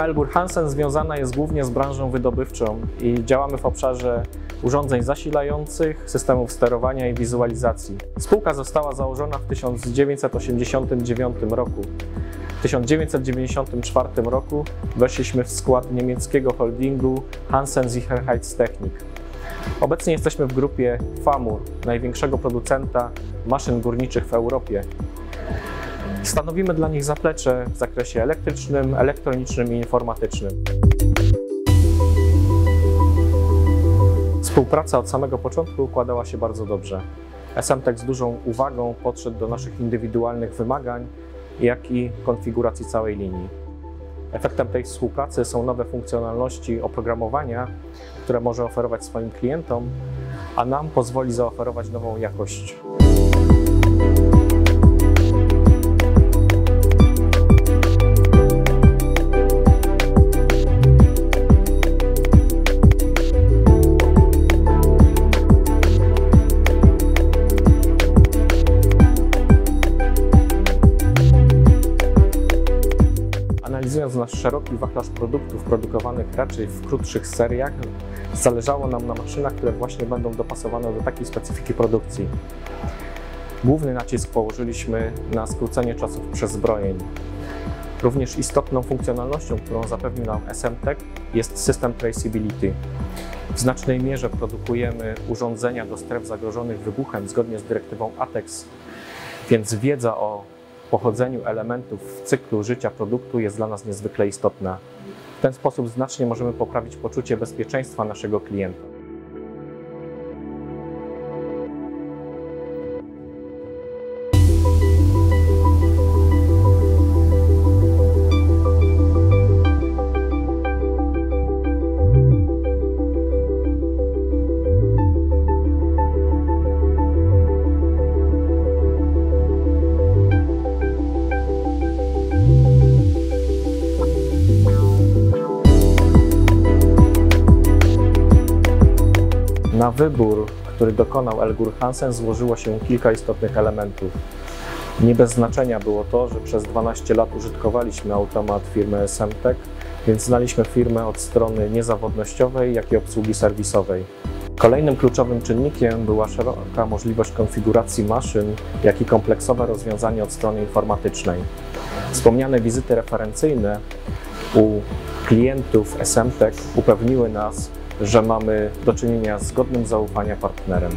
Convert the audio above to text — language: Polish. Firma Elgor+Hansen związana jest głównie z branżą wydobywczą i działamy w obszarze urządzeń zasilających, systemów sterowania i wizualizacji. Spółka została założona w 1989 roku. W 1994 roku weszliśmy w skład niemieckiego holdingu Hansen Sicherheitstechnik. Obecnie jesteśmy w grupie FAMUR, największego producenta maszyn górniczych w Europie. Stanowimy dla nich zaplecze w zakresie elektrycznym, elektronicznym i informatycznym. Współpraca od samego początku układała się bardzo dobrze. Essemtec z dużą uwagą podszedł do naszych indywidualnych wymagań, jak i konfiguracji całej linii. Efektem tej współpracy są nowe funkcjonalności oprogramowania, które może oferować swoim klientom, a nam pozwoli zaoferować nową jakość. Analizując nasz szeroki wachlarz produktów produkowanych raczej w krótszych seriach, zależało nam na maszynach, które właśnie będą dopasowane do takiej specyfiki produkcji. Główny nacisk położyliśmy na skrócenie czasów przezbrojeń. Również istotną funkcjonalnością, którą zapewnił nam Essemtec, jest system traceability. W znacznej mierze produkujemy urządzenia do stref zagrożonych wybuchem zgodnie z dyrektywą ATEX, więc wiedza o pochodzeniu elementów w cyklu życia produktu jest dla nas niezwykle istotna. W ten sposób znacznie możemy poprawić poczucie bezpieczeństwa naszego klienta. Na wybór, który dokonał Elgor+Hansen, złożyło się kilka istotnych elementów. Nie bez znaczenia było to, że przez 12 lat użytkowaliśmy automat firmy Essemtec, więc znaliśmy firmę od strony niezawodnościowej, jak i obsługi serwisowej. Kolejnym kluczowym czynnikiem była szeroka możliwość konfiguracji maszyn, jak i kompleksowe rozwiązanie od strony informatycznej. Wspomniane wizyty referencyjne u klientów Essemtec upewniły nas, że mamy do czynienia z godnym zaufania partnerem.